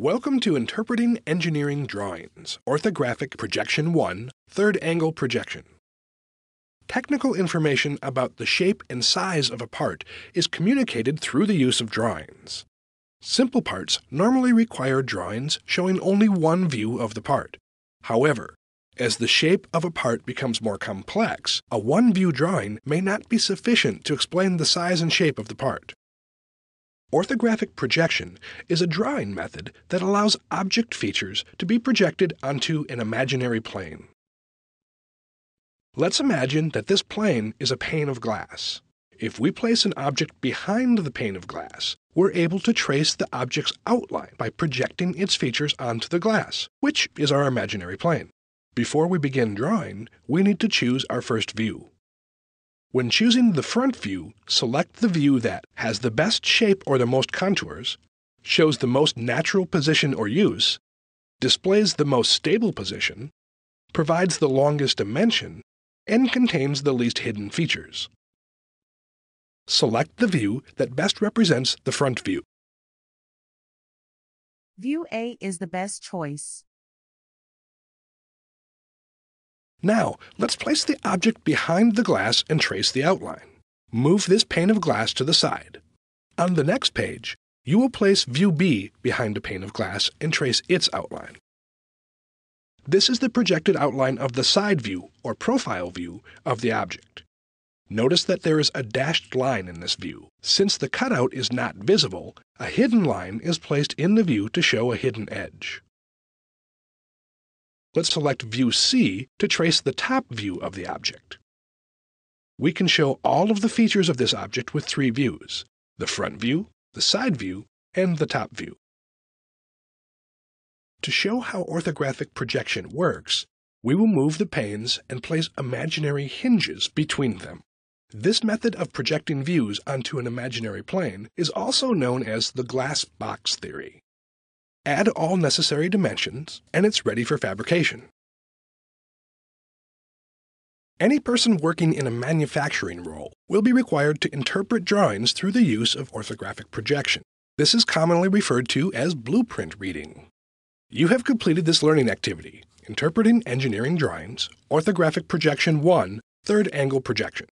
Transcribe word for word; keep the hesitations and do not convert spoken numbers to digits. Welcome to Interpreting Engineering Drawings, Orthographic Projection one, Third-Angle Projection. Technical information about the shape and size of a part is communicated through the use of drawings. Simple parts normally require drawings showing only one view of the part. However, as the shape of a part becomes more complex, a one-view drawing may not be sufficient to explain the size and shape of the part. Orthographic projection is a drawing method that allows object features to be projected onto an imaginary plane. Let's imagine that this plane is a pane of glass. If we place an object behind the pane of glass, we're able to trace the object's outline by projecting its features onto the glass, which is our imaginary plane. Before we begin drawing, we need to choose our first view. When choosing the front view, select the view that has the best shape or the most contours, shows the most natural position or use, displays the most stable position, provides the longest dimension, and contains the least hidden features. Select the view that best represents the front view. View A is the best choice. Now, let's place the object behind the glass and trace the outline. Move this pane of glass to the side. On the next page, you will place View B behind a pane of glass and trace its outline. This is the projected outline of the side view, or profile view, of the object. Notice that there is a dashed line in this view. Since the cutout is not visible, a hidden line is placed in the view to show a hidden edge. Let's select View C to trace the top view of the object. We can show all of the features of this object with three views: the front view, the side view, and the top view. To show how orthographic projection works, we will move the panes and place imaginary hinges between them. This method of projecting views onto an imaginary plane is also known as the glass box theory. Add all necessary dimensions, and it's ready for fabrication. Any person working in a manufacturing role will be required to interpret drawings through the use of orthographic projection. This is commonly referred to as blueprint reading. You have completed this learning activity, Interpreting Engineering Drawings, Orthographic Projection one, Third-Angle Projection.